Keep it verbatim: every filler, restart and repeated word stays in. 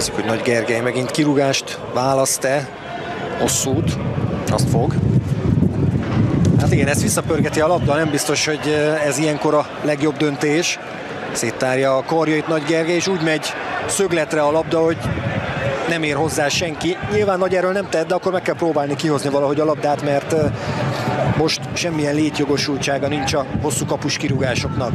Nézzük, hogy Nagy Gergely megint kirúgást választ-e. Hosszút. Azt fog. Hát igen, ez visszapörgeti a labda, nem biztos, hogy ez ilyenkor a legjobb döntés. Széttárja a karjait Nagy Gergely, és úgy megy szögletre a labda, hogy nem ér hozzá senki. Nyilván Nagy erről nem tett, de akkor meg kell próbálni kihozni valahogy a labdát, mert most semmilyen létjogosultsága nincs a hosszú kapus kirúgásoknak.